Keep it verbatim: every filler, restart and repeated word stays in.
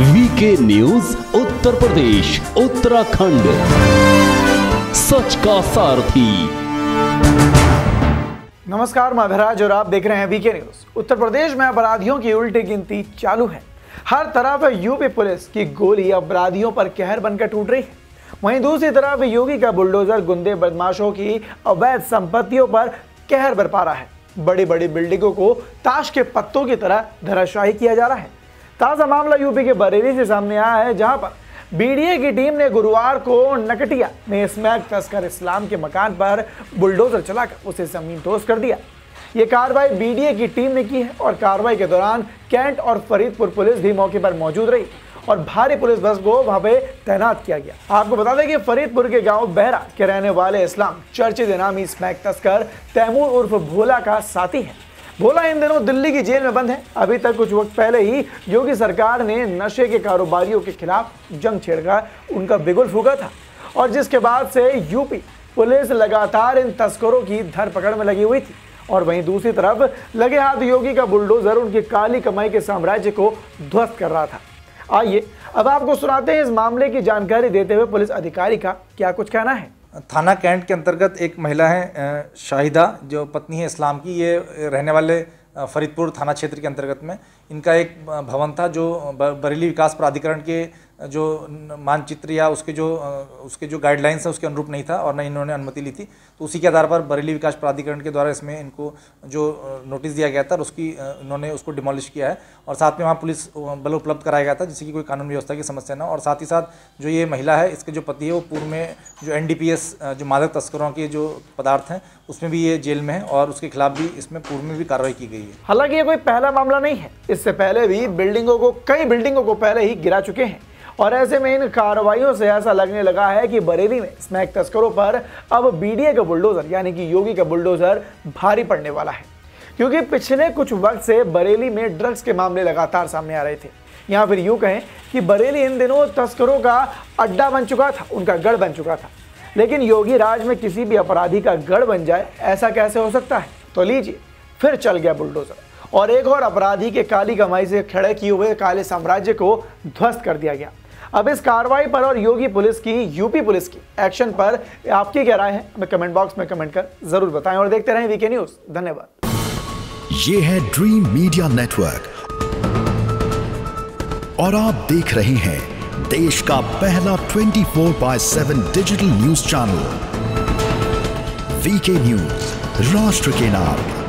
VK news Uttar Pradesh Uttarakhand, सच का सारथी। नमस्कार, मैं अभिराज और आप देख रहे हैं वीके न्यूज। उत्तर प्रदेश में अपराधियों की उल्टी गिनती चालू है। हर तरफ यूपी पुलिस की गोली अपराधियों पर कहर बनकर टूट रही है। वहीं दूसरी तरफ योगी का बुलडोजर गुंडे बदमाशों की अवैध संपत्तियों पर कहर बरपा रहा है। बड़ी बड़ी बिल्डिंगों को ताश के पत्तों की तरह धराशायी किया जा रहा है। ताजा मामला यूपी के बरेली से सामने आया है, जहां पर बीडीए की टीम ने गुरुवार को नकटिया में स्मैक तस्कर इस्लाम के मकान पर बुलडोजर चलाकर उसे जमीन दोस्त कर दिया। ये कार्रवाई बीडीए की टीम ने की है और कार्रवाई के दौरान कैंट और फरीदपुर पुलिस भी मौके पर मौजूद रही और भारी पुलिस बस को वहां पे तैनात किया गया। आपको बता दें कि फरीदपुर के गांव बहरा के रहने वाले इस्लाम चर्चित इनामी स्मैक तस्कर तैमूर उर्फ भोला का साथी है। भोला इन दिनों दिल्ली की जेल में बंद है। अभी तक कुछ वक्त पहले ही योगी सरकार ने नशे के कारोबारियों के खिलाफ जंग छेड़कर उनका बिगुल फूका था और जिसके बाद से यूपी पुलिस लगातार इन तस्करों की धरपकड़ में लगी हुई थी। और वहीं दूसरी तरफ लगे हाथ योगी का बुलडोजर उनकी काली कमाई के साम्राज्य को ध्वस्त कर रहा था। आइए अब आपको सुनाते हैं इस मामले की जानकारी देते हुए पुलिस अधिकारी का क्या कुछ कहना है। थाना कैंट के अंतर्गत एक महिला है शाहिदा, जो पत्नी है इस्लाम की। ये रहने वाले फरीदपुर थाना क्षेत्र के अंतर्गत में इनका एक भवन था, जो बरेली विकास प्राधिकरण के जो मानचित्र या उसके जो उसके जो गाइडलाइंस है उसके अनुरूप नहीं था और न इन्होंने अनुमति ली थी। तो उसी के आधार पर बरेली विकास प्राधिकरण के द्वारा इसमें इनको जो नोटिस दिया गया था और उसकी इन्होंने उसको डिमोलिश किया है और साथ में वहाँ पुलिस बल उपलब्ध कराया गया था, जिससे कि कोई कानून व्यवस्था की समस्या ना हो। और साथ ही साथ जो ये महिला है, इसके जो पति है वो पूर्व में जो एनडीपीएस जो मादक तस्करों के जो पदार्थ हैं उसमें भी ये जेल में है और उसके खिलाफ भी इसमें पूर्व में भी कार्रवाई की गई है। हालांकि ये कोई पहला मामला नहीं है, इससे पहले भी बिल्डिंगों को कई बिल्डिंगों को पहले ही गिरा चुके हैं और ऐसे में इन कार्रवाइयों से ऐसा लगने लगा है कि बरेली में स्मैक तस्करों पर अब बीडीए का बुलडोजर यानी कि योगी का बुलडोजर भारी पड़ने वाला है, क्योंकि पिछले कुछ वक्त से बरेली में ड्रग्स के मामले लगातार सामने आ रहे थे। या फिर यूं कहें कि बरेली इन दिनों तस्करों का अड्डा बन चुका था, उनका गढ़ बन चुका था। लेकिन योगी राज में किसी भी अपराधी का गढ़ बन जाए, ऐसा कैसे हो सकता है। तो लीजिए, फिर चल गया बुलडोजर और एक और अपराधी के काली कमाई से खड़े किए हुए काले साम्राज्य को ध्वस्त कर दिया गया। अब इस कार्रवाई पर और योगी पुलिस की यूपी पुलिस की एक्शन पर आपकी क्या राय है, हमें कमेंट बॉक्स में कमेंट कर जरूर बताएं और देखते रहें वीके न्यूज। धन्यवाद। ये है ड्रीम मीडिया नेटवर्क और आप देख रहे हैं देश का पहला चौबीस बाय सात digital news channel VK news, राष्ट्र के नाम।